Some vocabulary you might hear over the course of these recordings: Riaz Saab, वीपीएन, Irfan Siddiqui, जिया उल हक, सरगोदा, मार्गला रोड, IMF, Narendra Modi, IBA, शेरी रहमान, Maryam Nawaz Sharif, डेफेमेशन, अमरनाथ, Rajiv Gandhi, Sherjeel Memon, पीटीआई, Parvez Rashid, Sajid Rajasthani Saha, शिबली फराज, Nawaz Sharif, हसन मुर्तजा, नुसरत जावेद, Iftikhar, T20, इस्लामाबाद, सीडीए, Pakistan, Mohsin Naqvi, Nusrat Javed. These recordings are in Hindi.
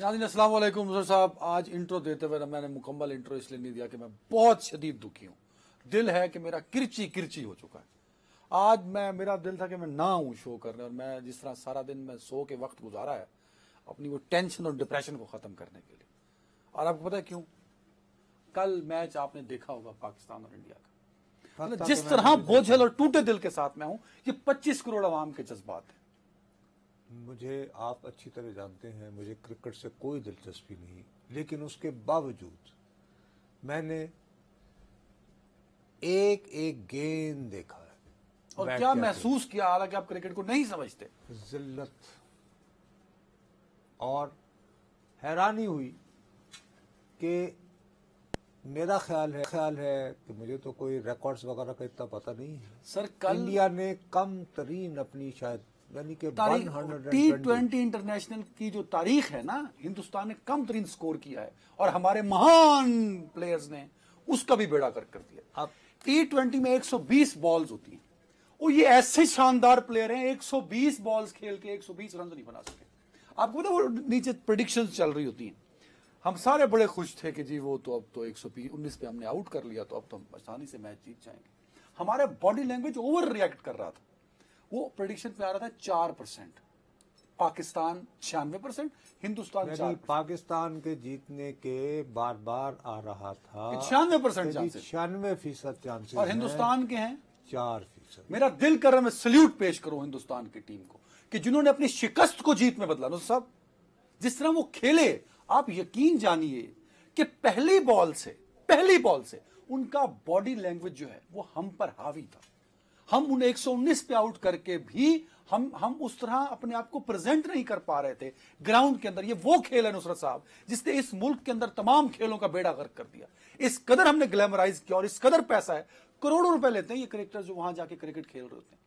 नाज़रीन अस्सलाम वालेकुम। नुसरत साहब, आज इंट्रो देते हुए मैंने मुकम्मल इंट्रो इसलिए नहीं दिया कि मैं बहुत शदीद दुखी हूँ। दिल है कि मेरा किरची किरची हो चुका है। आज मेरा दिल था कि मैं ना हूँ शो करने, और मैं जिस तरह सारा दिन मैं सो के वक्त गुजारा है अपनी वो टेंशन और डिप्रेशन को ख़त्म करने के लिए। और आपको पता है क्यों? कल मैच आपने देखा होगा पाकिस्तान और इंडिया का, जिस तरह बोझल और टूटे दिल के साथ मैं हूँ, ये 25 करोड़ आवाम के जज्बात हैं। मुझे आप अच्छी तरह जानते हैं, मुझे क्रिकेट से कोई दिलचस्पी नहीं, लेकिन उसके बावजूद मैंने एक एक गेंद देखा है। और क्या महसूस किया, हालांकि आप क्रिकेट को नहीं समझते? जिल्लत और हैरानी हुई कि मेरा ख्याल है कि मुझे तो कोई रिकॉर्ड्स वगैरह का इतना पता नहीं है सर। कल इंडिया ने कम तरीन अपनी शायद T20 इंटरनेशनल की जो तारीख है ना, हिंदुस्तान ने कम तरीन स्कोर किया है और हमारे महान प्लेयर्स ने उसका भी बेड़ा गर्क कर दिया। अब T20 में 120 बॉल्स होती हैं, और ये ऐसे शानदार प्लेयर हैं 120 बॉल्स खेल के 120 रन नहीं बना सके। आपको पता वो नीचे प्रेडिक्शन चल रही होती हैं, हम सारे बड़े खुश थे कि जी वो तो अब तो 119 पे हमने आउट कर लिया, तो अब तो हम आसानी से मैच जीत जाएंगे। हमारे बॉडी लैंग्वेज ओवर रिएक्ट कर रहा था। वो प्रेडिक्शन पे आ रहा था 4%, पाकिस्तान 96%, हिंदुस्तान 4%। पाकिस्तान के जीतने के बार बार आ रहा था 96%, 96% चांसेस, और हिंदुस्तान के हैं 4%। मेरा दिल कर रहा है मैं सल्यूट पेश करूं हिंदुस्तान की टीम को, कि जिन्होंने अपनी शिकस्त को जीत में बदला। सब जिस तरह वो खेले, आप यकीन जानिए कि पहली बॉल से उनका बॉडी लैंग्वेज जो है वो हम पर हावी था। हम उन्हें 119 पे आउट करके भी हम उस तरह अपने आप को प्रेजेंट नहीं कर पा रहे थे ग्राउंड के अंदर। ये वो खेल है नुसरत साहब जिसने इस मुल्क के अंदर तमाम खेलों का बेड़ा गर्क कर दिया। इस कदर हमने ग्लैमराइज किया, और इस कदर पैसा है, करोड़ों रुपए लेते हैं ये क्रिकेटर जो वहां जाके क्रिकेट खेल रहे होते हैं,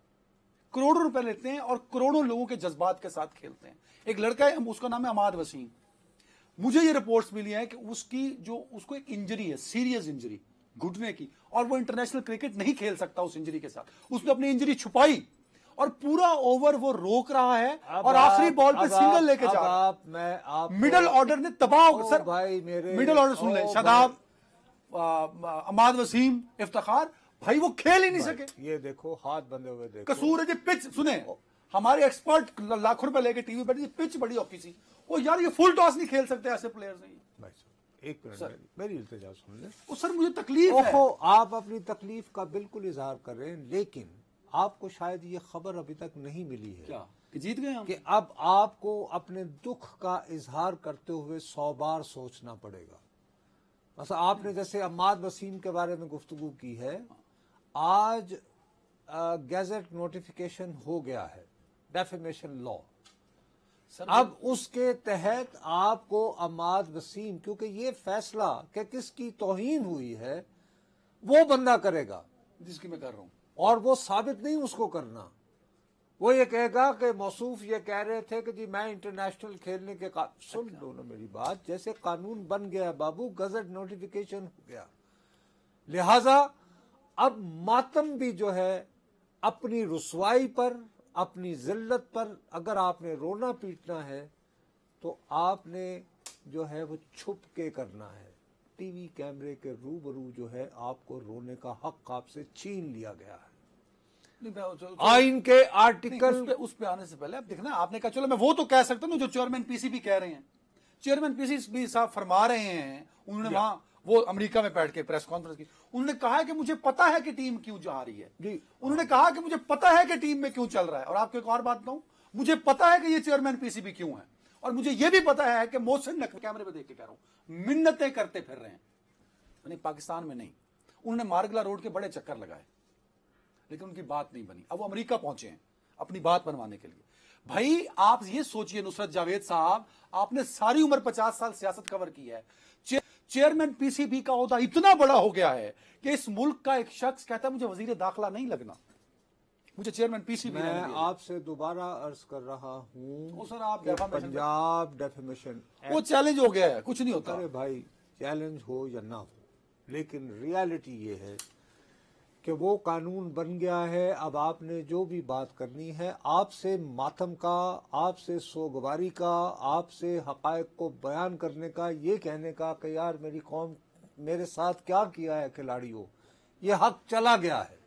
करोड़ों रुपए लेते हैं और करोड़ों लोगों के जज्बात के साथ खेलते हैं। एक लड़का है, उसका नाम है इमाद वसीम। मुझे ये रिपोर्ट्स मिली है कि उसको एक इंजरी है, सीरियस इंजरी घुटने की, और वो इंटरनेशनल क्रिकेट नहीं खेल सकता उस इंजरी के साथ। उसने अपनी इंजरी छुपाई और पूरा ओवर वो रोक रहा है, और आखिरी बॉल पे सिंगल लेके जा रहा है। मिडिल ऑर्डर ने तबाह। सर भाई मेरे मिडिल ऑर्डर सुन ले, शदाब, इमाद वसीम, इफ्तिखार, भाई वो खेल ही नहीं सके। ये देखो हाथ बंधे हुए, देखो कसूर है जी। पिच सुने, हमारे एक्सपर्ट लाखों रुपए लेके टीवी बैठे, पिच बड़ी ऑफिसी। ओ यार, ये फुल टॉस नहीं खेल सकते ऐसे प्लेयर्स नहीं। एक मिनट मेरी इल्तिजा सुन ले। सर मुझे तकलीफ है। आप अपनी तकलीफ का बिल्कुल इजहार कर रहे हैं, लेकिन आपको शायद ये खबर अभी तक नहीं मिली है क्या कि जीत गए हम, कि अब आपको अपने दुख का इजहार करते हुए 100 बार सोचना पड़ेगा। बस आपने जैसे इमाद वसीम के बारे में गुफ्तगू की है, आज गैजेट नोटिफिकेशन हो गया है डेफेमेशन लॉ। अब उसके तहत आपको इमाद वसीम, क्योंकि ये फैसला कि किसकी तौहीन हुई है वो बंदा करेगा जिसकी मैं कर रहा हूं, और वो साबित नहीं उसको करना। वो ये कहेगा कि मौसूफ ये कह रहे थे कि जी मैं इंटरनेशनल खेलने के सुन लो ना मेरी बात, जैसे कानून बन गया बाबू, गजट नोटिफिकेशन हो गया, लिहाजा अब मातम भी जो है अपनी रुसवाई पर, अपनी जिल्लत पर अगर आपने रोना पीटना है तो आपने जो है वो छुप के करना है। टीवी कैमरे के रूबरू जो है आपको रोने का हक आपसे छीन लिया गया है। आइन के आर्टिकल उस पे आने से पहले आप देखना, आपने कहा चलो मैं वो तो कह सकता हूँ जो चेयरमैन पीसीबी कह रहे हैं। चेयरमैन पीसीबी साहब फरमा रहे हैं, उन्होंने वहां वो अमेरिका में बैठ के प्रेस कॉन्फ्रेंस की, उन्होंने कहा है कि मुझे पता है कि टीम क्यों जा रही है। उन्होंने कहा कि मुझे पता है कि टीम में क्यों चल रहा है। और आपको एक और बात बताऊं, मुझे पता है कि ये चेयरमैन पीसीबी क्यों है, और मुझे ये भी पता है कि मोहसिन नकवी, कैमरे में देख के कह रहा हूं, मिन्नतें करते फिर रहे हैं। यानी पाकिस्तान में नहीं, उन्होंने मार्गला रोड के बड़े चक्कर लगाए, लेकिन उनकी बात नहीं बनी। अब वो अमेरिका पहुंचे हैं अपनी बात बनवाने के लिए। भाई आप ये सोचिए नुसरत जावेद साहब, आपने सारी उम्र 50 साल सियासत कवर की है। चेयरमैन पीसीबी का ओहदा इतना बड़ा हो गया है कि इस मुल्क का एक शख्स कहता है मुझे वजीर दाखला नहीं लगना, मुझे चेयरमैन पीसीबी। मैं आपसे दोबारा अर्ज कर रहा हूँ सर, आप पंजाब डेफेमेशन वो चैलेंज हो गया है, कुछ नहीं होता। अरे भाई चैलेंज हो या ना हो, लेकिन रियलिटी ये है कि वो कानून बन गया है, अब आपने जो भी बात करनी है, आपसे मातम का, आपसे सोगवारी का, आपसे हकायक को बयान करने का, ये कहने का कि यार मेरी कौम मेरे साथ क्या किया है खिलाड़ियों, ये हक चला गया है,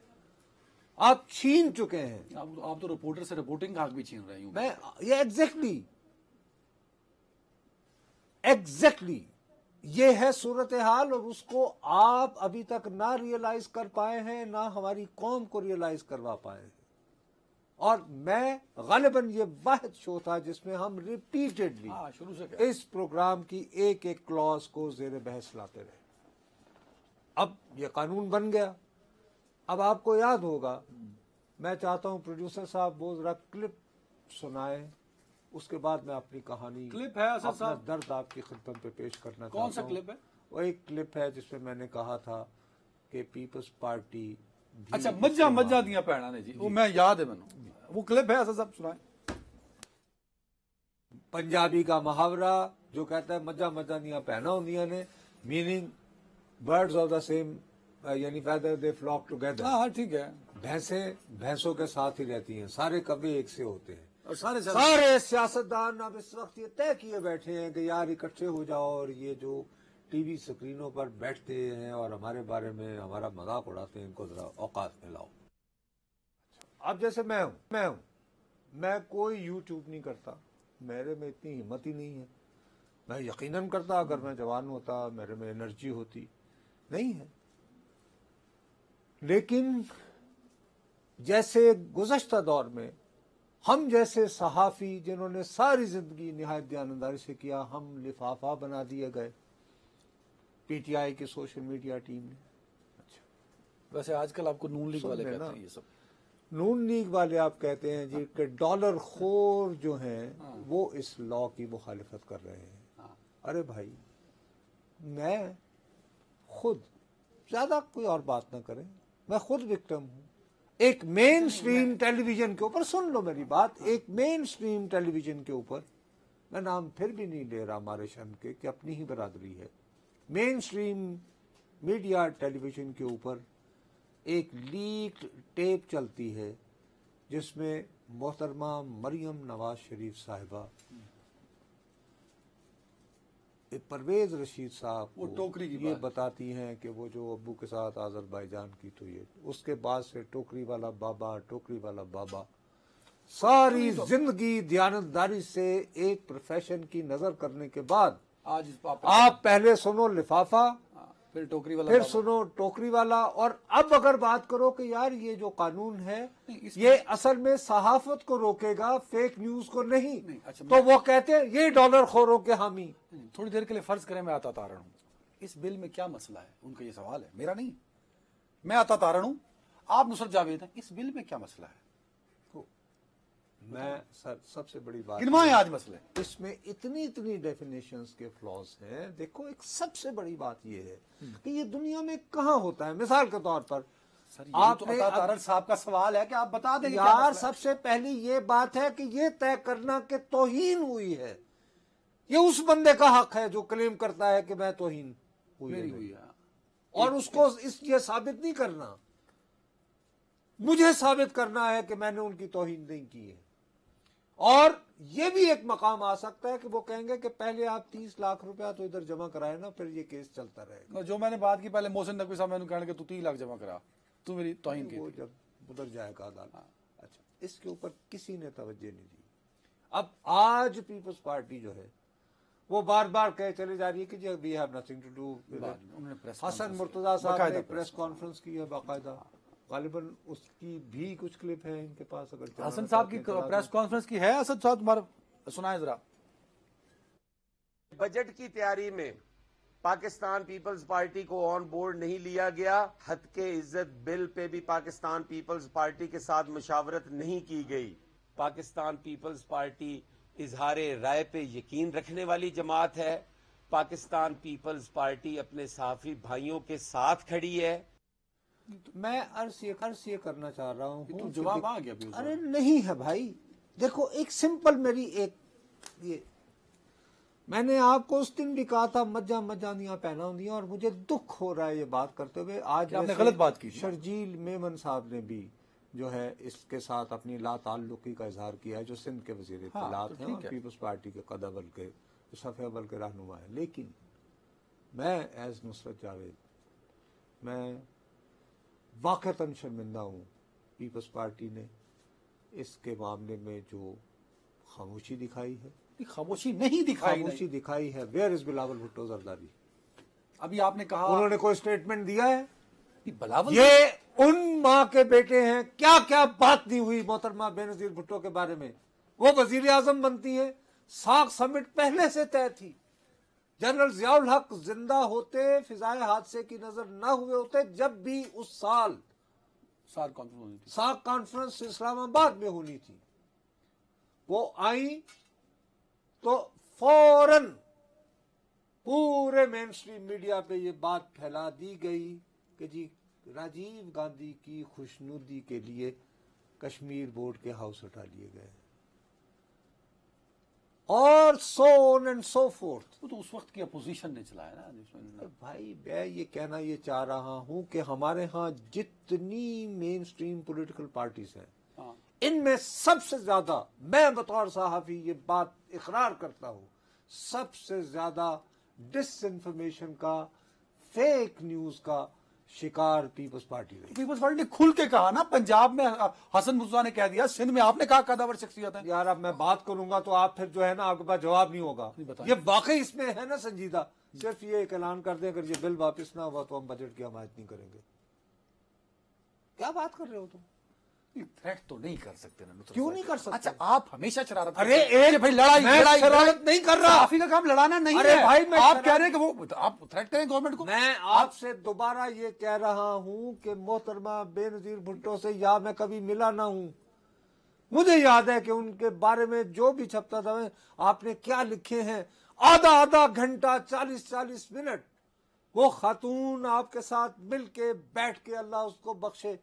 आप छीन चुके हैं। आप तो रिपोर्टर से रिपोर्टिंग का हक भी छीन रहे हैं। मैं ये एग्जैक्टली ये है सूरत हाल, और उसको आप अभी तक ना रियलाइज कर पाए हैं, ना हमारी कौम को रियलाइज करवा पाए हैं। और मैं गालिबन ये वाहिद शो था जिसमें हम रिपीटेडली शुरू से इस प्रोग्राम की एक एक क्लॉज को जेर बहस लाते रहे। अब ये कानून बन गया। अब आपको याद होगा, मैं चाहता हूं प्रोड्यूसर साहब वो जरा क्लिप सुनाए, उसके बाद मैं अपनी कहानी क्लिप है असद साहब, दर्द आपकी खिदमत पे पेश करना। कौन सा क्लिप है? वो एक क्लिप है जिसमें मैंने कहा था कि पीपल्स पार्टी अच्छा मज्जा दिया पैणा ने जी, वो मैं याद है मैंने, वो क्लिप है असद साहब सुनाए। पंजाबी का मुहावरा जो कहता है मज्जा दिया पैणा होंदिया ने, meaning birds of the same यानी फेदर दे फ्लॉक टुगेदर। हाँ ठीक है, भैंसें भैंसों के साथ ही रहती हैं, सारे कभी एक से होते हैं। और सारे सियासतदान अब इस वक्त ये तय किए बैठे हैं कि यार इकट्ठे हो जाओ, और ये जो टीवी स्क्रीनों पर बैठते हैं और हमारे बारे में हमारा मजाक उड़ाते हैं, इनको जरा औकात में लाओ। अब जैसे मैं कोई यूट्यूब नहीं करता, मेरे में इतनी हिम्मत ही नहीं है। मैं यकीनन करता अगर मैं जवान होता, मेरे में एनर्जी होती, नहीं है। लेकिन जैसे गुज़श्ता दौर में हम जैसे सहाफ़ी जिन्होंने सारी ज़िंदगी निहायत दयानंदारी से किया, हम लिफाफा बना दिए गए पीटीआई की सोशल मीडिया टीम ने। अच्छा, वैसे आजकल आपको नून लीग वाले कहते हैं ये सब, नून लीग वाले आप कहते हैं जी कि डॉलर खोर जो हैं वो इस लॉ की मुखालिफत कर रहे हैं। अरे भाई, मैं खुद ज़्यादा कोई और बात ना करें, मैं खुद विक्टिम हूँ। एक मेन स्ट्रीम टेलीविजन के ऊपर, सुन लो मेरी बात, एक मेन स्ट्रीम टेलीविजन के ऊपर, मैं नाम फिर भी नहीं ले रहा हमारे शहर के कि अपनी ही बरादरी है, मेन स्ट्रीम मीडिया टेलीविजन के ऊपर एक लीक टेप चलती है जिसमें मोहतरमा मरियम नवाज शरीफ साहिबा परवेज रशीद साहब वो टोकरी की ये बताती हैं कि वो जो अब्बू के साथ आज़रबाईजान की, तो ये उसके बाद से टोकरी वाला बाबा सारी जिंदगी दयानतदारी से एक प्रोफेशन की नजर करने के बाद आज आप पहले सुनो लिफाफा, फिर टोकरी वाला, फिर सुनो टोकरी वाला, और अब अगर बात करो कि यार ये जो कानून है ये असल में सहाफत को रोकेगा, फेक न्यूज को नहीं। अच्छा, तो वो कहते हैं ये डॉलर खोरों के हामी। थोड़ी देर के लिए फर्ज करें मैं आता तारण हूँ, इस बिल में क्या मसला है, उनका ये सवाल है, मेरा नहीं। मैं आता तारण हूँ, आप नुसरत जावेद हैं, इस बिल में क्या मसला है? मैं सबसे बड़ी बात आज मसला, इसमें इतनी डेफिनेशंस के फ्लॉज हैं। देखो, एक सबसे बड़ी बात यह है कि ये दुनिया में कहाँ होता है। मिसाल के तौर पर आपने तारण साहब का सवाल है कि आप बता दें यार, सबसे पहली ये बात है कि ये तय करना कि तौहीन हुई है, ये उस बंदे का हक है जो क्लेम करता है कि मैं तौहीन हुई है, और उसको ये साबित नहीं करना, मुझे साबित करना है कि मैंने उनकी तौहीन नहीं की है। और ये भी एक मकाम आ सकता है कि वो कहेंगे कि पहले आप 30 लाख रुपया तो इधर जमा कराए ना, फिर ये केस चलता रहेगा। जो मैंने बात की पहले मोहसिन नकवी साहब, मैंने कहने के तू 3 लाख जमा करा, तू मेरी तौहीन की, वो जब उधर जाएगा अदालत। अच्छा, इसके ऊपर किसी ने तवज्जो नहीं दी। अब आज पीपल्स पार्टी जो है वो बार बार कह चले जा रही है कि जी we have nothing to do. हसन मुर्तजा साहब ने प्रेस कॉन्फ्रेंस की है बाकायदा, गालिबन उसकी भी कुछ क्लिप है इनके पास। अगर हसन साहब की प्रेस कॉन्फ्रेंस की है, असद साहब तुम्हारा सुनाए जरा। बजट की तैयारी में पाकिस्तान पीपल्स पार्टी को ऑन बोर्ड नहीं लिया गया, हदके इज्जत बिल पे भी पाकिस्तान पीपल्स पार्टी के साथ मुशावरत नहीं की गई। पाकिस्तान पीपल्स पार्टी इजहार राय पे यकीन रखने वाली जमात है, पाकिस्तान पीपल्स पार्टी अपने सहाफी भाइयों के साथ खड़ी है। मैं अर्ज ये करना चाह रहा हूँ, जवाब आ गया? अरे नहीं है भाई, देखो एक सिंपल मेरी एक ये मैंने आपको उस दिन भी कहा था मज्जा मज्जानियां पहना हुई, और मुझे दुख हो रहा है ये बात करते हुए आज आपने गलत बात की। शर्जील मेमन साहब ने भी जो है इसके साथ अपनी ला ताल्लुकी का इजहार किया है, जो सिंध के वजीर इत्तलात हैं और पीपल्स पार्टी के कदबल के सफ़े बल के रहनुमा है। लेकिन मैं एज नुसरत जावेद मैं वाक़तन शर्मिंदा हूँ, पीपल्स पार्टी ने इसके मामले में जो खामोशी दिखाई है, खामोशी नहीं दिखाई, खामोशी दिखाई है। Where is Bilawal Bhutto Zardari? अभी आपने कहा उन्होंने कोई स्टेटमेंट दिया है? बिलावल ये उन माँ के बेटे हैं, क्या क्या बात नहीं हुई मोहतरमा बेनजीर भुट्टो के बारे में। वो वजीर आजम बनती है, साख समिट पहले से तय थी, जनरल जिया उल हक जिंदा होते फिजाए हादसे की नजर ना हुए होते जब भी उस साल साख कॉन्फ्रेंस इस्लामाबाद में होनी थी, वो आई तो फौरन पूरे मेन स्ट्रीम मीडिया पे ये बात फैला दी गई कि जी राजीव गांधी की खुशनुदी के लिए कश्मीर बोर्ड के हाउस उठा लिए गए और so on and so forth. तो उस वक्त की अपोजिशन ने चलाया ना भाई। मैं ये कहना ये चाह रहा हूं कि हमारे यहाँ जितनी मेन स्ट्रीम पोलिटिकल पार्टीज हैं इनमें सबसे ज्यादा, मैं बतौर सहाफी ये बात इकरार करता हूँ, सबसे ज्यादा डिसइंफॉर्मेशन का, फेक न्यूज का शिकार पीपल्स पार्टी रही। पीपल्स पार्टी ने खुल के कहा ना, पंजाब में हसन मुर्तजा ने कह दिया, सिंध में आपने कहा कदावर शख्सियत है। यार अब मैं बात करूंगा तो आप फिर जो है ना आपके पास जवाब नहीं होगा। ये वाकई इसमें है ना संजीदा। सिर्फ ये एक ऐलान कर दें अगर ये बिल वापस ना हुआ तो हम बजट की हमायत नहीं करेंगे। क्या बात कर रहे हो तुम? थ्रेट तो नहीं कर सकते ना। क्यों नहीं कर सकते? अच्छा आप हमेशा शरारत, अरे एक भाई लड़ाई, मैं शरारत नहीं कर रहा। काफी का काम लड़ाना नहीं है भाई। मैं आप कह रहे हैं कि वो आप थ्रेट करें गवर्नमेंट को। मैं आपसे दोबारा ये कह रहा हूं कि मोहतरमा बेनजीर भुट्टो से या मैं कभी मिला ना हूं। मुझे याद है कि उनके बारे में जो भी छपता था आपने क्या लिखे हैं, आधा आधा घंटा 40-40 मिनट वो खातून आपके साथ मिल के बैठ के, अल्लाह उसको बख्शे,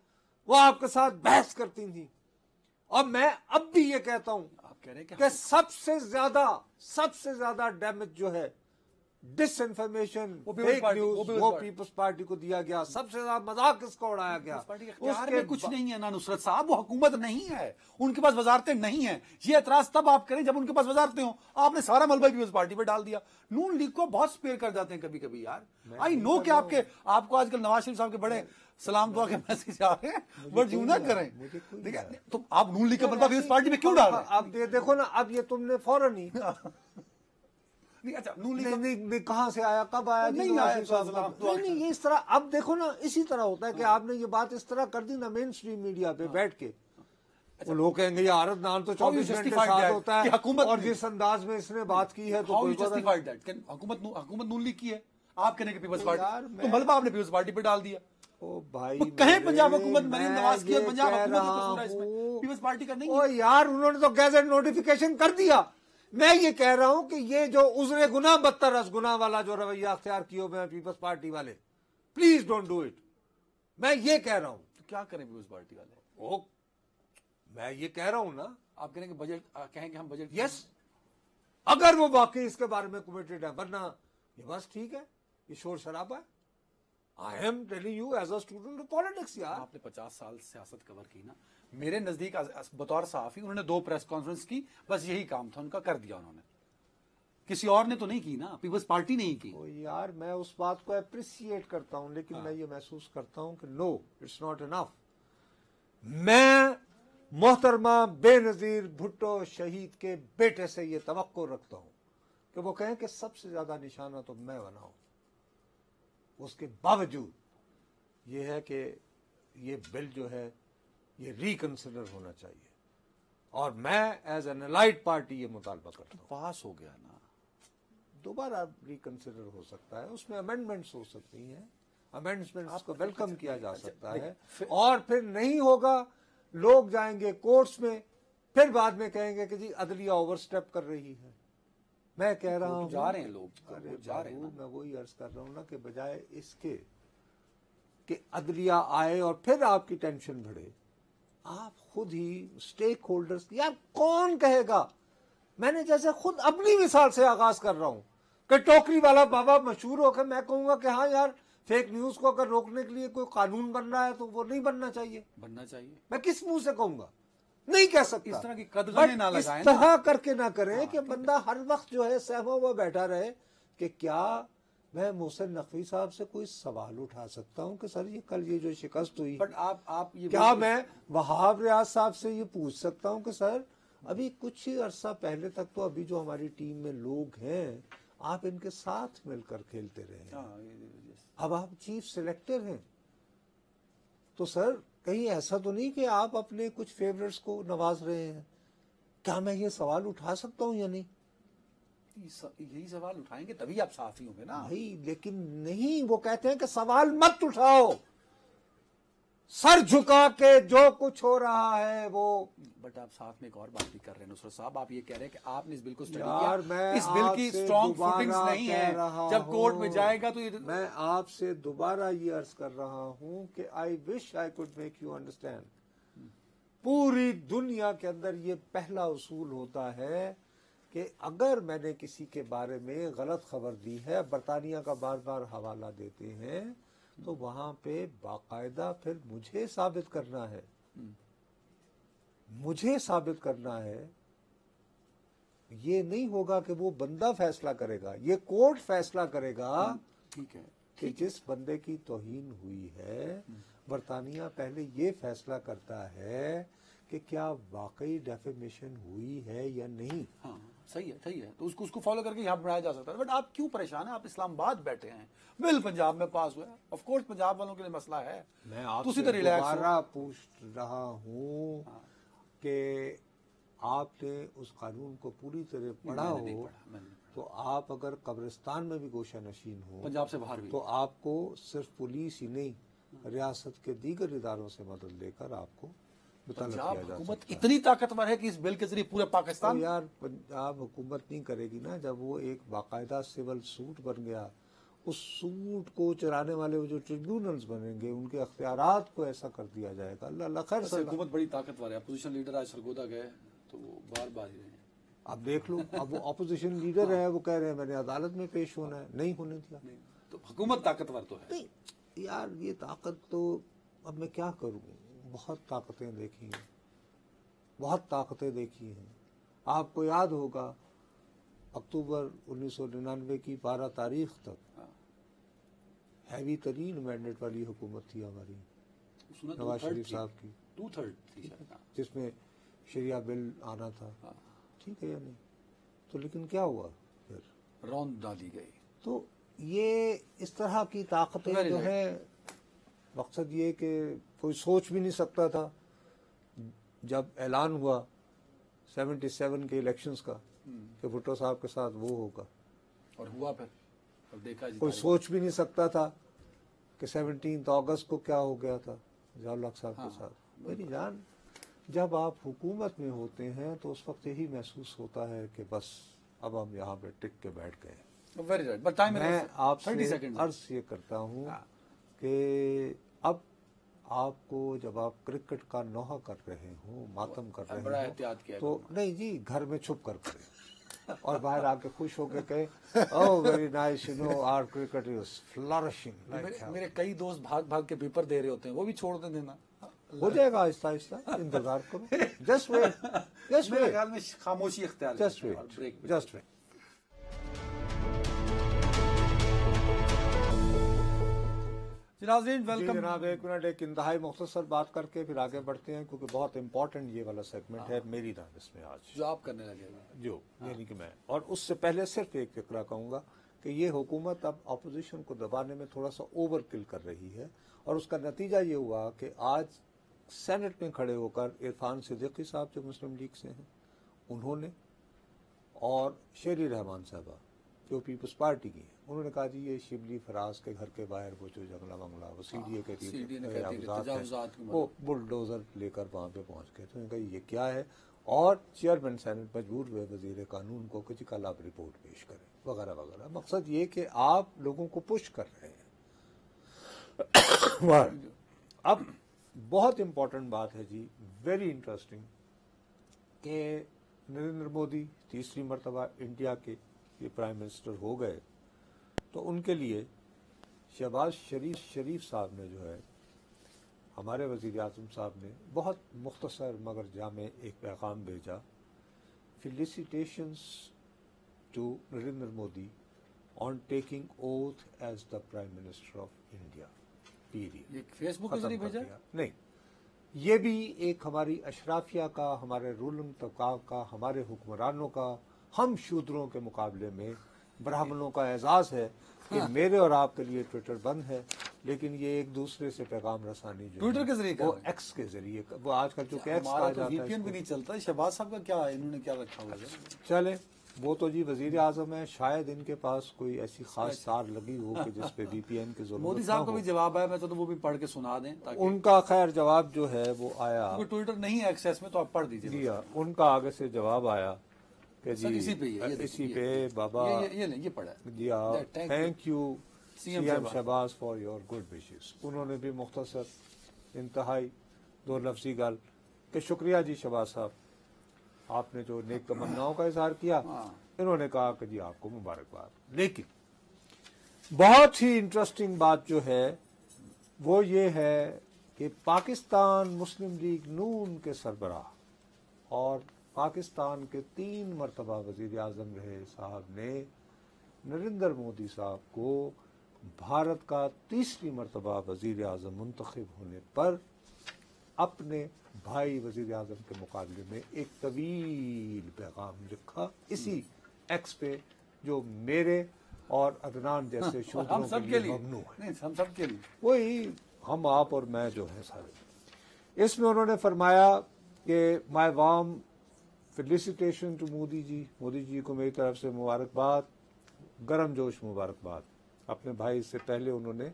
वो आपके साथ बहस करती थी। और मैं अब भी ये कहता हूं कि सबसे ज्यादा डैमेज जो है डिसइंफॉर्मेशन वो पीपल्स पार्टी को दिया गया। सबसे ज्यादा मजाक किसको उड़ाया गया? उसके में कुछ नहीं है ना नुसरत साहब, वो हुकूमत नहीं है, उनके पास वजारतें नहीं है। ये एतराज तब आप करें जब उनके पास वजारतें हो। आपने सारा मलबा पीपल्स पार्टी पे डाल दिया। नून लीग को बहुत स्पेयर कर जाते हैं कभी कभी यार। आई नो कि आपके आपको आजकल नवाज शरीफ साहब के बड़े सलाम दुआ के मैसेज आ रहे हैं, बट यूं ना करें। तो आप नून लीग का मलबा पीपल्स पार्टी में क्यों डाल रहे हैं? आप देखो ना, अब ये तुमने फौरन ही अच्छा, नहीं कहां से आया, कब आया, नहीं ये इस तरह। अब देखो ना इसी तरह होता है कि आपने ये बात इस तरह कर दी ना मेन स्ट्रीम मीडिया पे बैठ के। अच्छा, वो लोग कहेंगे आरत नाम तो 24 घंटे के साथ होता है और जिस अंदाज में इसने बात की है तो हुकूमत नून लीग की है। आप कहने के पीपल्स पार्टी तो मलबा आपने पीपल्स पार्टी पे डाल दिया। ओ भाई कहे पंजाब हुकूमत मरीम नवाज की और पंजाब हुकूमत पीपल्स पार्टी का नहीं। ओ यार उन्होंने तो गैजेट नोटिफिकेशन कर दिया। मैं ये कह रहा हूं कि ये जो उजरे गुना बदतर रस गुना वाला जो रवैया अख्तियार किए हुए हैं पीपल्स पार्टी वाले, प्लीज डोंट डू इट। मैं ये कह रहा हूं। तो क्या करें पीपल्स पार्टी वाले? ओ मैं ये कह रहा हूं ना, आप कहेंगे बजट, कहेंगे हम बजट, यस, अगर वो वाकई इसके बारे में कमिटेड है, वरना ये बस ठीक है, ये शोर शराबा है। I am telling you as a student of politics यार। आपने 50 साल सियासत कवर की ना, मेरे नजदीक बतौर सहाफी उन्होंने 2 प्रेस कॉन्फ्रेंस की, बस यही काम था उनका, कर दिया उन्होंने। किसी और ने तो नहीं की ना, पीपल्स पार्टी नहीं की। ओ यार मैं उस बात को अप्रिशिएट करता हूं, लेकिन मैं ये महसूस करता हूं कि नो इट्स नॉट इनफ। मैं मोहतरमा बेनजीर भुट्टो शहीद के बेटे से ये तवक्को रखता हूं कि वो कहें कि सबसे ज्यादा निशाना तो मैं बनाऊं। उसके बावजूद ये है कि ये बिल जो है ये रिकंसिडर होना चाहिए और मैं एज एन एलाइड पार्टी ये मुतालबा करता हूं। पास हो गया ना, दोबारा रिकंसिडर हो सकता है, उसमें अमेंडमेंट्स हो सकती हैं, अमेंडमेंट्स को वेलकम किया जा सकता है। और फिर नहीं होगा लोग जाएंगे कोर्ट्स में, फिर बाद में कहेंगे कि जी अदलिया ओवरस्टेप कर रही है। मैं कह रहा हूँ जा रहे हैं लोग, अरे जा रहे हैं, मैं वही अर्ज कर रहा हूँ ना कि बजाय इसके कि अदलिया आए और फिर आपकी टेंशन बढ़े, आप खुद ही स्टेक होल्डर्स, यार कौन कहेगा मैंने जैसे खुद अपनी मिसाल से आगाज कर रहा हूँ कि टोकरी वाला बाबा मशहूर होकर मैं कहूँगा कि हाँ यार फेक न्यूज को अगर रोकने के लिए कोई कानून बन रहा है तो वो नहीं बनना चाहिए, बनना चाहिए। मैं किस मुंह से कहूँगा, नहीं कह सकता। इस तरह की कदम ना लगाएं, इस तरह करके ना करें कि बंदा हर वक्त जो है सहमा हुआ बैठा रहे कि क्या मैं मोहसिन नकवी साहब से कोई सवाल उठा सकता हूं कि सर ये कल ये जो शिकस्त हुई, बट आप ये क्या मैं वहाब रियाज साहब से ये पूछ सकता हूं कि सर अभी कुछ ही अरसा पहले तक तो अभी जो हमारी टीम में लोग हैं आप इनके साथ मिलकर खेलते रहे, अब आप चीफ सिलेक्टर हैं तो सर कहीं ऐसा तो नहीं कि आप अपने कुछ फेवरेट्स को नवाज रहे हैं, क्या मैं ये सवाल उठा सकता हूं या नहीं? यही सवाल उठाएंगे तभी आप साफी होंगे ना भाई, लेकिन नहीं, वो कहते हैं कि सवाल मत उठाओ, सर झुका के जो कुछ हो रहा है वो। बट आप साथ में एक और बात भी कर रहे हैं नुसरत साहब, आप ये कह रहे हैं कि आपने इस बिल को स्टडी किया, इस बिल की स्ट्रॉन्ग फुटिंग्स नहीं है, जब कोर्ट में जाएगा तो ये। मैं आपसे दोबारा ये अर्ज कर रहा हूं कि I wish I could make you understand, पूरी दुनिया के अंदर ये पहला उसूल होता है कि अगर मैंने किसी के बारे में गलत खबर दी है, बरतानिया का बार बार हवाला देते हैं, तो वहां पे बाकायदा फिर मुझे साबित करना है, मुझे साबित करना है। ये नहीं होगा कि वो बंदा फैसला करेगा, ये कोर्ट फैसला करेगा। ठीक है कि जिस बंदे की तौहीन हुई है बरतानिया पहले ये फैसला करता है कि क्या वाकई डेफेमेशन हुई है या नहीं। हाँ, सही है, सही है, तो उसको उसको फॉलो करके यहाँ बढ़ाया जा सकता है। बट आप क्यों परेशान हैं? आप इस्लामाबाद बैठे हैं, बिल पंजाब में पास हुआ है, ऑफ कोर्स पंजाब वालों के लिए मसला है। मैं आपसे दोबारा पूछ रहा हूँ कि आपने उस कानून को पूरी तरह पढ़ा हो, तो आप अगर कब्रिस्तान में भी गोशा नशीन हो, पंजाब से बाहर भी, तो आपको सिर्फ पुलिस ही नहीं रियासत के दीगर इदारों से मदद लेकर आपको पंजाब हुकूमत इतनी ताकतवर है कि इस बिल के जरिए पूरा पाकिस्तान। तो यार पंजाब हुकूमत नहीं करेगी ना, जब वो एक बाकायदा सिविल सूट बन गया, उस सूट को चलाने वाले वो जो ट्रिब्यूनल्स बनेंगे उनके अख्तियारात को ऐसा कर दिया जाएगा। अल्लाह खैर से, हुकूमत बड़ी ताकतवर है। अपोजिशन लीडर आज सरगोदा गए तो बार-बार ही रहे, अब देख लो, अब वो अपोजिशन लीडर है, वो कह रहे हैं मैंने अदालत में पेश होना है, नहीं होने दिया। तो हुकूमत ताकतवर तो है यार, ये ताकत तो अब मैं क्या करूँ, बहुत ताकतें देखी हैं, बहुत ताकतें देखी हैं। आपको याद होगा अक्टूबर 1999 की 12 तारीख तक हैवी तरीन मैंडेट वाली हुकूमत थी हमारी, नवाज शरीफ साहब की 2/3 जिसमें शरिया बिल आना था, ठीक है या नहीं? तो लेकिन क्या हुआ, फिर रौंद डाली गई। तो ये इस तरह की ताकतें जो है, मकसद ये कि कोई सोच भी नहीं सकता था जब ऐलान हुआ 77 के इलेक्शंस का कि भुट्टो साहब के साथ वो होगा, और हुआ। फिर अब देखा, कोई सोच भी नहीं सकता था कि 17 अगस्त को क्या हो गया था जिया उल-हक साहब के साथ। मेरी जान, जब आप हुकूमत में होते हैं तो उस वक्त यही महसूस होता है कि बस अब हम यहाँ पे टिक के बैठ गए। वेरी राइट, बट टाइम, मैं आपसे अर्ज ये करता हूँ कि अब आपको, जब आप क्रिकेट का नोहा कर रहे हो, मातम कर रहे हो, बड़ा एहतियात किया तो नहीं जी, घर में छुप कर करें और बाहर आके खुश होकर कहे oh very nice, you know our cricket is flourishing. मेरे कई दोस्त भाग भाग के पेपर दे रहे होते हैं, वो भी छोड़ देना, हो जाएगा आहिस्ता आहिस्ता, इंतजार करो, जस्ट वेट, जस्ट वेट, ख्याल में खामोशी इख्तियार, जस्ट वेट, जस्ट वेट। नाज़रीन वेलकम। जनाब एक मिनट, एक इंतहाई मुख्तसर बात करके फिर आगे बढ़ते हैं क्योंकि बहुत इम्पोर्टेंट ये वाला सेगमेंट है मेरी दान इसमें आज जो आप करने लगे जो यानी कि मैं, और उससे पहले सिर्फ एक फिक्रा कहूँगा कि ये हुकूमत अब अपोजिशन को दबाने में थोड़ा सा ओवर किल कर रही है, और उसका नतीजा ये हुआ कि आज सेनेट में खड़े होकर इरफान सिद्दीकी साहब जो मुस्लिम लीग से हैं उन्होंने, और शेरी रहमान साहबा जो पीपल्स पार्टी की है, उन्होंने कहा जी ये शिबली फराज के घर के बाहर वो जो जंगला मंगला वो सीडीए के तीन वो बुलडोजर लेकर वहाँ पे पहुँच गए, तो उन्होंने कहा ये क्या है, और चेयरमैन सेनेट मजबूर हुए वजीर कानून को कि कल आप रिपोर्ट पेश करें वगैरह वगैरह। मकसद ये कि आप लोगों को पुश कर रहे हैं। अब बहुत इम्पोर्टेंट बात है जी, वेरी इंटरेस्टिंग, कि नरेंद्र मोदी तीसरी मर्तबा इंडिया के ये प्राइम मिनिस्टर हो गए, तो उनके लिए शहबाज शरीफ साहब ने जो है हमारे वज़ीर आज़म साहब ने बहुत मुख्तसर मगर जामे एक पैगाम भेजा, felicitations to Narendra Modi on taking oath as the prime minister of India period. ये फेसबुक के जरिए भेजा नहीं, ये भी एक हमारी अशराफिया का, हमारे रूलिंग तबका का, हमारे हुक्मरानों का, हम शूद्रों के मुकाबले में ब्राह्मणों का एजाज़ है कि हाँ। मेरे और आपके लिए ट्विटर बंद है, लेकिन ये एक दूसरे से पैगाम रसानी जो ट्विटर के जरिए, वो एक्स के जरिए, वो आजकल चूंकि एक्स कहा जाता है, वीपीएन भी नहीं चलता। शहबाज साहब का क्या, इन्होंने क्या रखा हुआ है? चले, वो तो जी वजीर आजम है, शायद इनके पास कोई ऐसी खास तार लगी हो कि जिस पे वीपीएन की जरूरत। मोदी साहब का भी जवाब आया, मैं तो वो भी पढ़ के सुना दें ताकि उनका, खैर जवाब जो है वो आया, ट्विटर नहीं है एक्सेस में, तो आप पढ़ दीजिए। उनका आगे से जवाब आया इसी पे बाबा ये पढ़ा जी आप, thank you CM Shehbaz for your good wishes. उन्होंने भी मुख्तसर इंतहाई दो लफ्जी गल के शुक्रिया जी शहबाज साहब, आपने जो नेक तमन्नाओं का इजहार किया, इन्होंने कहा कि जी आपको मुबारकबाद। लेकिन बहुत ही इंटरेस्टिंग बात जो है वो ये है कि पाकिस्तान मुस्लिम लीग नून के सरबराह और पाकिस्तान के 3 मरतबा वजीर आज़म रहे साहब ने नरेंद्र मोदी साहब को भारत का 3री मरतबा वजीर आज़म मुंतखब होने पर अपने भाई वजीर आज़म के मुकाबले में एक तवील पैगाम लिखा इसी एक्स पे, जो मेरे और अदनान जैसे शूद्रों के लिए ममनू है, हम सब के लिए, वही हम आप और मैं जो है सारे। इसमें उन्होंने फरमाया कि my warm felicitation to Modi ji, Modi ji को मेरी तरफ से मुबारकबाद, गर्म जोश मुबारकबाद। अपने भाई से पहले उन्होंने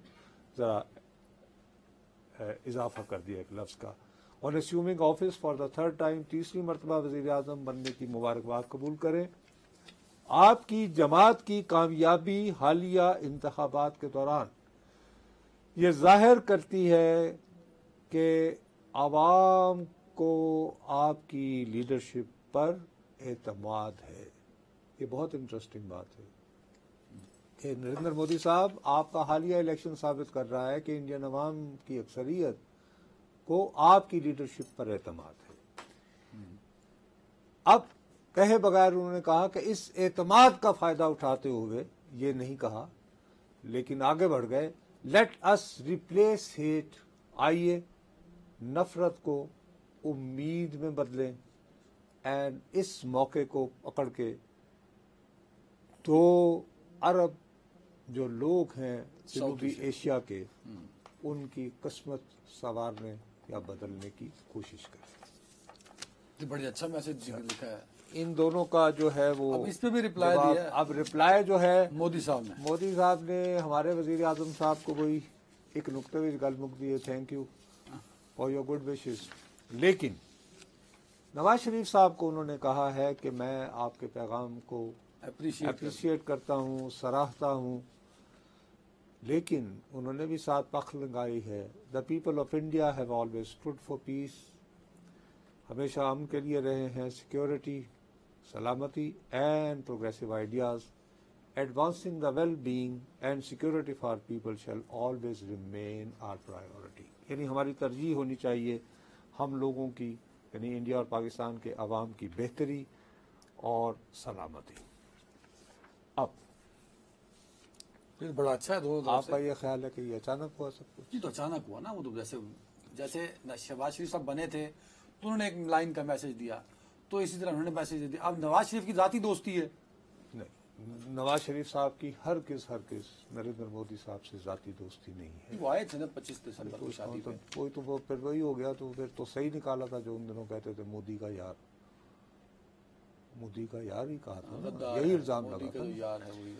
ज़रा इजाफा कर दिया एक लफ्ज़ का। और assuming office for the 3rd time, 3री मरतबा वज़ीर आज़म बनने की मुबारकबाद कबूल करें। आपकी जमात की कामयाबी हालिया इंतखाबात के दौरान ये जाहिर करती है कि आवाम को आपकी लीडरशिप पर एतमाद है। ये बहुत इंटरेस्टिंग बात है कि नरेंद्र मोदी साहब, आपका हालिया इलेक्शन साबित कर रहा है कि इंडियन अवाम की अक्सरियत को आपकी लीडरशिप पर एतमाद है। अब कहे बगैर उन्होंने कहा कि इस एतमाद का फायदा उठाते हुए, ये नहीं कहा लेकिन आगे बढ़ गए, लेट अस रिप्लेस हेट, आइए नफरत को उम्मीद में बदलें, एंड इस मौके को पकड़ के 2 अरब जो लोग हैं जनूबी एशिया के, उनकी किस्मत संवारने या बदलने की कोशिश करें। बड़ी अच्छा मैसेज लिखा है। इन दोनों का जो है वो अब इस पे भी रिप्लाई दिया। अब रिप्लाई जो है मोदी साहब ने हमारे वजीर आजम साहब को वही एक नुकते हुए गल मुक दी है, thank you for your good wishes. लेकिन नवाज शरीफ साहब को उन्होंने कहा है कि मैं आपके पैगाम को अप्रिशिएट करता हूँ, सराहता हूँ, लेकिन उन्होंने भी साथ पख लगाई है, the people of India have always stood for peace, हमेशा अमन के लिए रहे हैं, सिक्योरिटी, सलामती and progressive ideas, advancing the well being and security for people shall always remain our priority. यानी हमारी तरजीह होनी चाहिए हम लोगों की, यानी इंडिया और पाकिस्तान के अवाम की बेहतरी और सलामती। अब बड़ा अच्छा है दोनों, आपका ये ख्याल है कि ये अचानक हुआ सब कुछ? जी तो अचानक हुआ ना, वो तो जैसे शहबाज शरीफ साहब बने थे तो उन्होंने एक लाइन का मैसेज दिया, तो इसी तरह उन्होंने मैसेज दिया। अब नवाज शरीफ की जाती दोस्ती है? नहीं, नवाज शरीफ साहब की हर किस नरेंद्र मोदी साहब से जाती दोस्ती नहीं है। वो आए थे ना 25 दिसंबर को शादी पे, तो वो फिर वही हो गया, तो फिर तो सही निकाला था जो उन दिनों कहते थे मोदी का यार ही कहा था, यही इल्जाम लगा था यार है वही।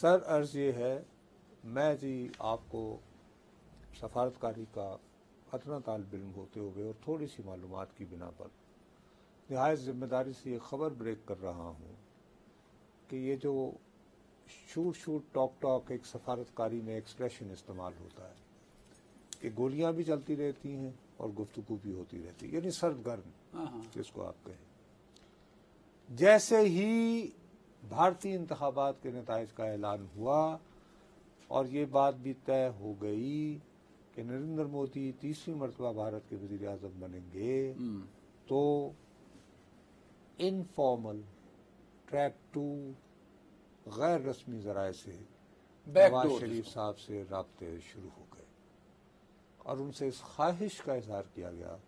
सर अर्ज ये है, मैं जी आपको सफारतकारी का खतना तालिब इल्म होते हुए और थोड़ी सी मालूमात की बिना पर नहायत जिम्मेदारी से ये खबर ब्रेक कर रहा हूँ कि ये जो शूट टॉक एक सफारतकारी में एक्सप्रेशन इस्तेमाल होता है कि गोलियां भी चलती रहती हैं और गुफ्तगू भी होती रहती है, यानी सर्द गर्म जिसको आप कहें, जैसे ही भारतीय इंतखाबात के नतीजे का ऐलान हुआ और ये बात भी तय हो गई कि नरेंद्र मोदी तीसरी मरतबा भारत के वज़ीर आज़म बनेंगे, तो इनफॉर्मल ट्रैक टू गैर रस्मी ज़राए से नवाज शरीफ साहब से राब्ते शुरू हो गए और उनसे इस ख्वाहिश का इजहार किया गया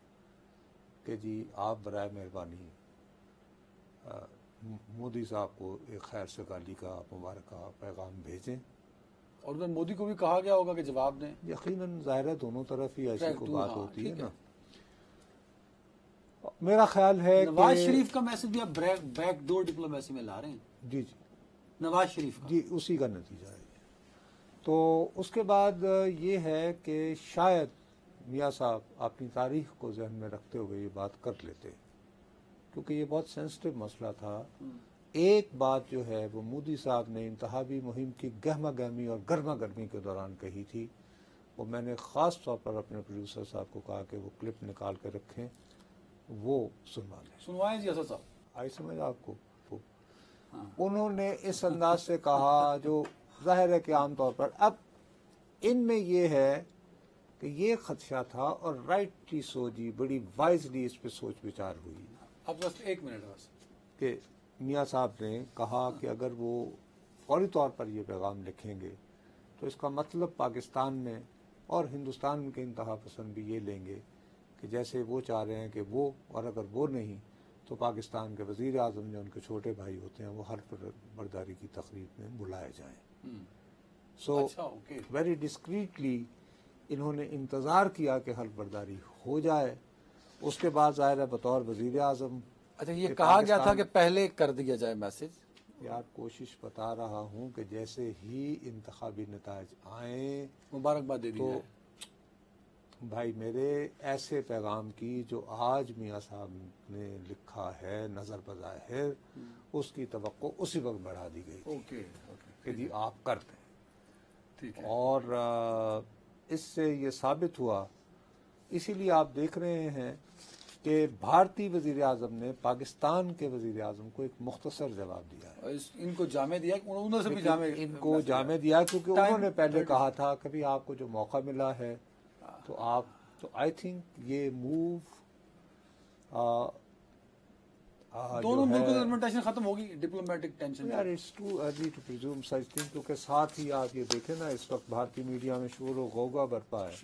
कि जी आप बराए मेहरबानी मोदी साहब को एक खैर से गाली का मुबारक पैगाम भेजें। और उधर मोदी को भी कहा गया होगा कि जवाब दें। यकीनन ज़ाहिर है दोनों तरफ ही ऐसी को बात होती है ना। मेरा ख्याल है नवाज शरीफ का मैसेज भी आप बैकडोर डिप्लोमेसी में ला रहे हैं। जी जी, नवाज शरीफ जी उसी का नतीजा है। तो उसके बाद ये है कि शायद मियाँ साहब अपनी तारीख को जहन में रखते हुए ये बात कर लेते, क्योंकि ये बहुत सेंसिटिव मसला था। एक बात जो है वो मोदी साहब ने इंतहाबी मुहिम की गहमा गहमी और गर्मा गर्मी के दौरान कही थी, वो मैंने ख़ास तौर पर अपने प्रोड्यूसर साहब को कहा कि वो क्लिप निकाल कर रखें, वो सुनवा लें। सुनवाएं जी साहब, आई समझ आपको। हाँ। उन्होंने इस अंदाज से कहा जो जाहिर है कि आमतौर पर अब इनमें यह है कि ये खदशा था और राइटली सोची, बड़ी वाइजली इस पर सोच विचार हुई। अब बस एक मिनट बस कि मियाँ साहब ने कहा कि अगर वो फौरी तौर पर ये पैगाम लिखेंगे तो इसका मतलब पाकिस्तान में और हिंदुस्तान के इंतहा पसंद भी ये लेंगे कि जैसे वो चाह रहे हैं कि वो, और अगर वो नहीं तो पाकिस्तान के वज़ीर आज़म जो उनके छोटे भाई होते हैं वो हर बर्दारी की तकरीब में बुलाए जाएँ। सो वेरी डिस्क्रीटली इन्होंने इंतज़ार किया कि हर बर्दारी हो जाए, उसके बाद ज़ाहिर है बतौर वज़ीर आज़म। अच्छा, ये कहा गया था कि पहले कर दिया जाए मैसेज। यार कोशिश बता रहा हूँ कि जैसे ही इंतखाबी नताज आए मुबारकबाद दे दी तो है। भाई मेरे ऐसे पैगाम की जो आज मियाँ साहब ने लिखा है नज़र बज़ाहिर उसकी तवक्को उसी वक्त बढ़ा दी गई थी। ओके, ओके, कि आप कर दें। ठीक है। और इससे ये साबित हुआ, इसीलिए आप देख रहे हैं कि भारतीय वज़ीर आज़म ने पाकिस्तान के वज़ीर आज़म को एक मुख्तसर जवाब दिया है। इनको जामे दिया, उन्होंने से भी जामे, इनको जामे दिया क्योंकि उन्होंने पहले कहा था कभी आपको जो मौका मिला है तो आप, तो आई थिंक ये मूव दोनों मुल्कों की खत्म होगी डिप्लोमेटिक टेंशन। यार it's too early to presume such thing, क्योंकि साथ ही आप ये देखें ना इस वक्त भारतीय मीडिया में शोर व गौगा बरपा है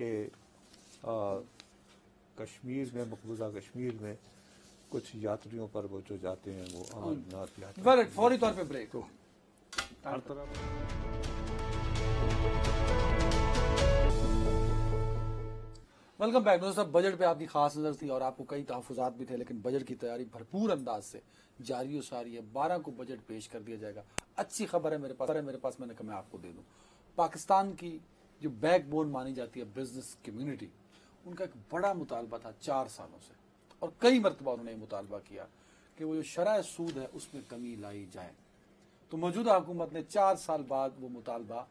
कि कश्मीर में, मकबूजा कश्मीर में कुछ यात्रियों पर वो जो जाते हैं वो अमरनाथ यात्रा फौरी तौर पे ब्रेक हो। Welcome back. नूसरत साहब, बजट पे आपकी खास नजर थी और आपको कई तहफ़्फ़ुज़ात भी थे, लेकिन बजट की तैयारी भरपूर अंदाज से जारी सारी है। 12 को बजट पेश कर दिया जाएगा। अच्छी खबर है मेरे पास, मैंने कहा मैं आपको दे दूँ। पाकिस्तान की जो बैकबोन मानी जाती है बिजनेस कम्यूनिटी, उनका एक बड़ा मुतालबा था 4 सालों से, और कई मरतबा उन्होंने मुतालबा किया कि वो जो शरह सूद है उसमें कमी लाई जाए। तो मौजूदा हुकूमत ने 4 साल बाद वो मुतालबा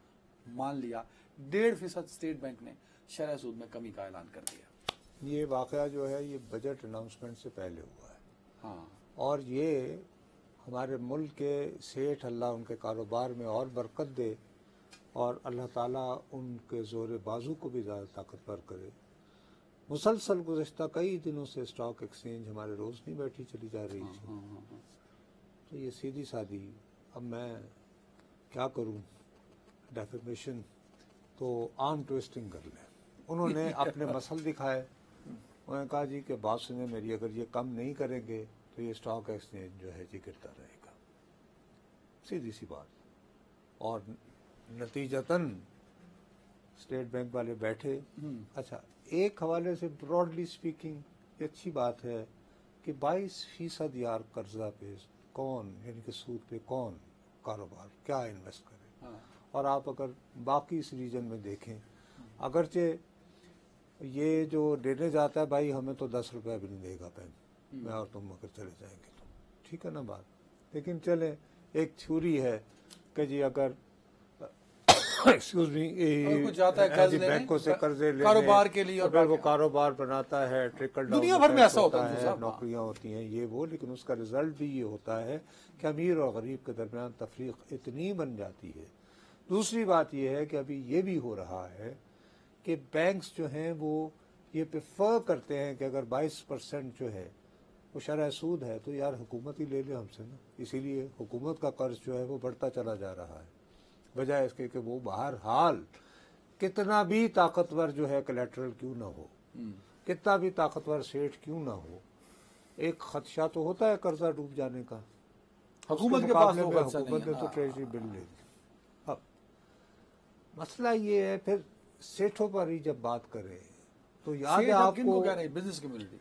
मान लिया। 1.5% स्टेट बैंक ने शरह सूद में कमी का ऐलान कर दिया। ये वाक़या जो है ये बजट अनाउंसमेंट से पहले हुआ है। हाँ, और ये हमारे मुल्क के सेठ, अल्लाह उनके कारोबार में और बरकत दे और अल्लाह ताला उनके ज़ोर बाजू को भी ज़्यादा ताकतवर करे। मुसलसल गुज़श्ता कई दिनों से स्टॉक एक्सचेंज हमारे रोज़ नहीं बैठी चली जा रही थी। तो ये सीधी सादी, अब मैं क्या करूं, डेफेमेशन तो आर्म ट्विस्टिंग कर लें। उन्होंने अपने मसल दिखाए, उन्होंने कहा जी कि बात सुने मेरी, अगर ये कम नहीं करेंगे तो ये स्टॉक एक्सचेंज जो है जी गिरता रहेगा। सीधी सी बात। और नतीजतन स्टेट बैंक वाले बैठे। अच्छा, एक हवाले से ब्रॉडली स्पीकिंग ये अच्छी बात है कि 22% यार कर्जा पे कौन, यानी कि सूद पे कौन कारोबार क्या इन्वेस्ट करे। हाँ। और आप अगर बाकी इस रीजन में देखें, अगरचे ये जो देने जाता है भाई हमें तो 10 रुपये भी नहीं देगा बैंक, मैं और तुम अगर चले जाएंगे तो ठीक है ना बात, लेकिन चले एक थ्योरी है कि जी अगर एक्सक्यूज मी, बैंकों से कर्जे लेने कारोबार के लिए, और फिर वो कारोबार बनाता है, ट्रिकल डाउन दुनिया भर में ऐसा होता है, नौकरियां होती हैं ये वो, लेकिन उसका रिजल्ट भी ये होता है कि अमीर और गरीब के दरमियान तफरीक इतनी बन जाती है। दूसरी बात यह है कि अभी ये भी हो रहा है कि बैंक्स जो हैं वो ये प्रेफर करते हैं कि अगर 22% जो है वो शरह सूद है तो यार हुकूमत ही ले ले हमसे ना, इसीलिए हुकूमत का कर्ज जो है वो बढ़ता चला जा रहा है, बजाय इसके कि वो बाहर हाल कितना भी ताकतवर जो है कलेक्ट्रल क्यों ना हो, कितना भी ताकतवर सेठ क्यों ना हो, एक खदशा तो होता है कर्जा डूब जाने का। हुकूमत के पास हुकूमत ने तो ट्रेजरी बिल ले दी। अब मसला ये है, फिर सेठों पर ही जब बात करें तो याद है आपको बिजनेस कम्युनिटी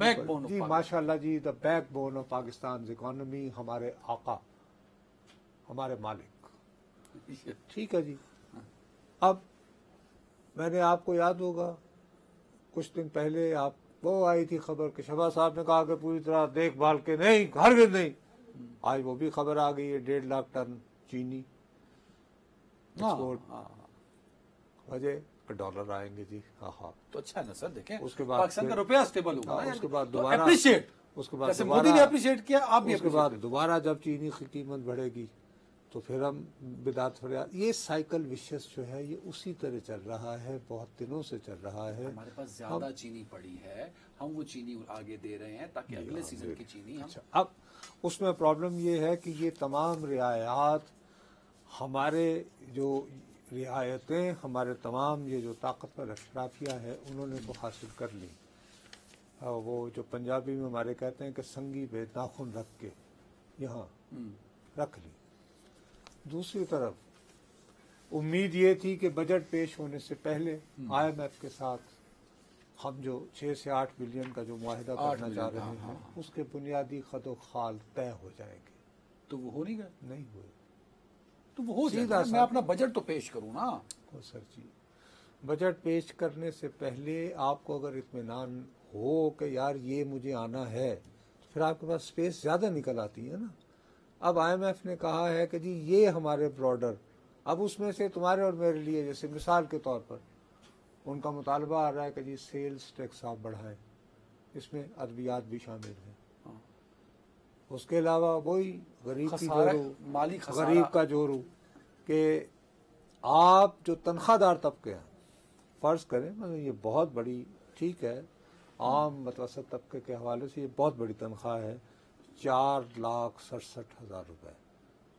बैकबोन जी, माशाल्लाह जी, the backbone of Pakistan economy, हमारे आका, हमारे मालिक, ठीक है जी। अब मैंने आपको याद होगा कुछ दिन पहले आप वो आई थी खबर कि शहबाज साहब ने कहा कि पूरी तरह देखभाल के नहीं, घर के नहीं, आज वो भी खबर आ गई है 1.5 लाख टन चीनी एक्सपोर्ट, डॉलर आएंगे जी। हाँ, तो अच्छा है ना सर, देखें उसके बाद पाकिस्तान का रुपया स्टेबल होगा, उसके बाद दोबारा अप्रिशिएट, उसके बाद जैसे मोदी ने अप्रिशिएट किया आप भी, उसके बाद दोबारा जब चीनी की कीमत बढ़ेगी तो फिर हम बिदात फरियाद, ये साइकिल विशेष जो है ये उसी तरह चल रहा है, बहुत दिनों से चल रहा है। हमारे पास ज्यादा चीनी पड़ी है, हम वो चीनी आगे दे रहे हैं ताकि अगले सीजन की चीनी। अब उसमें प्रॉब्लम ये है कि ये तमाम रियायत, हमारे जो रियायतें, हमारे तमाम ये जो ताकतवर अशराफिया है उन्होंने तो हासिल कर ली। वो जो पंजाबी में हमारे कहते हैं कि संगी बे नाखुन रख के यहाँ रख ली। दूसरी तरफ उम्मीद ये थी कि बजट पेश होने से पहले IMF के साथ हम जो 6 से 8 बिलियन का जो मुआहिदा करना चाह रहे हैं उसके बुनियादी खदोखाल तय हो जाएंगे, तो वो हो नहीं गया, नहीं हुए तो वो हो जाएगा। मैं अपना बजट तो पेश करूँ ना। तो सर जी, बजट पेश करने से पहले आपको अगर इत्मीनान हो कि यार ये मुझे आना है, तो फिर आपके पास स्पेस ज़्यादा निकल आती है ना। अब IMF ने कहा है कि जी ये हमारे ब्रॉडर, अब उसमें से तुम्हारे और मेरे लिए, जैसे मिसाल के तौर पर उनका मुतालबा आ रहा है कि जी सेल्स टैक्स आप बढ़ाएं, इसमें अद्वियात भी शामिल हैं, उसके अलावा वही गरीब की जोरू, माली गरीब का जोरू कि आप जो तनख्वाहदार तबके हैं, फर्ज करें मतलब ये बहुत बड़ी, ठीक है, आम मतवसत तबके के हवाले से ये बहुत बड़ी तनख्वाह है, 4,67,000 रुपए।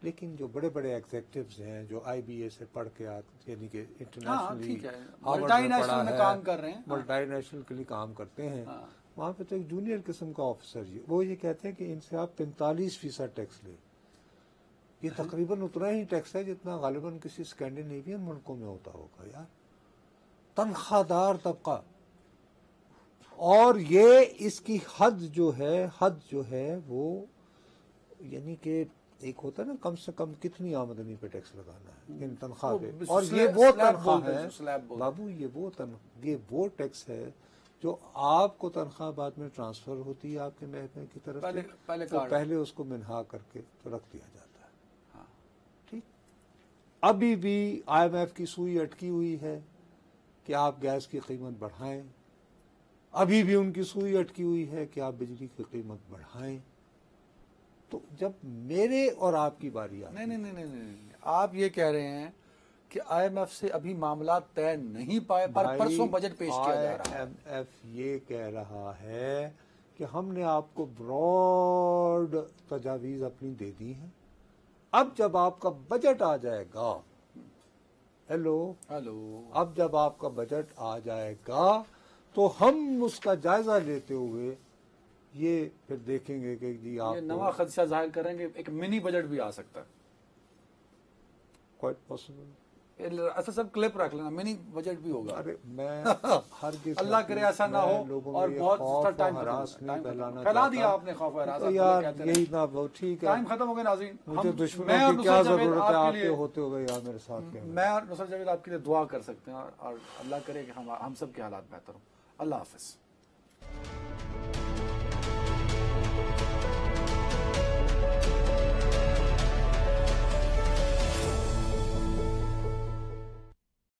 लेकिन जो बड़े बड़े एग्जेक्टिव्स हैं जो IBA से पढ़ के आते, यानी कि इंटरनेशनली काम कर रहे हैं, मल्टीनेशनल के लिए काम करते हैं, वहाँ पे तो एक जूनियर किस्म का ऑफिसर जी, वो ये कहते हैं कि इनसे आप 45% टैक्स ले। ये तकरीबन उतना ही टैक्स है जितना गालिबन किसी स्कैंडिनेवियन मुल्कों में होता होगा। यार तनख्वाहदार तबका, और ये इसकी हद जो है वो, यानी कि एक होता है ना कम से कम कितनी आमदनी पे टैक्स लगाना है इन तनख्वाह पे, और ये वो तनख्वाह है बाबू, ये वो टैक्स है जो आपको तनख्वाह बाद में ट्रांसफर होती है आपके महकमे की तरफ, पहले उसको मिनहा करके तो रख दिया जाता है। हाँ। ठीक, अभी भी IMF की सुई अटकी हुई है कि आप गैस की कीमत बढ़ाएं, अभी भी उनकी सुई अटकी हुई है कि आप बिजली की कीमत बढ़ाएं। तो जब मेरे और आपकी बारी आती है, नहीं, आप ये कह रहे हैं कि IMF से अभी मामला तय नहीं पाए, पर परसों बजट पेश किया जा रहा है। IMF ये कह रहा है कि हमने आपको ब्रॉड तजावीज अपनी दे दी है, अब जब आपका बजट आ जाएगा, हेलो, अब जब आपका बजट आ जाएगा तो हम उसका जायजा लेते हुए ये फिर देखेंगे कि जी आप नवा खदशा जाहिर करेंगे, एक मिनी बजट भी आ सकता है, क्वाइट पॉसिबल। अच्छा सब क्लिप रख लेना, मिनी बजट भी होगा। अरे मैं हर अल्लाह करे ऐसा ना हो, और बहुत टाइम फैला दिया आपने, खौफ यही ना, ठीक है टाइम खत्म हो गया नाज़रीन, मुझे दुश्मनों की क्या जरूरत है आपके होते हो गए यार मेरे साथ। मैं और नुसरत जावेद आपके लिए दुआ कर सकते हैं, और अल्लाह करे कि हम सब के हालात बेहतर हो। अल्लाह हाफिज।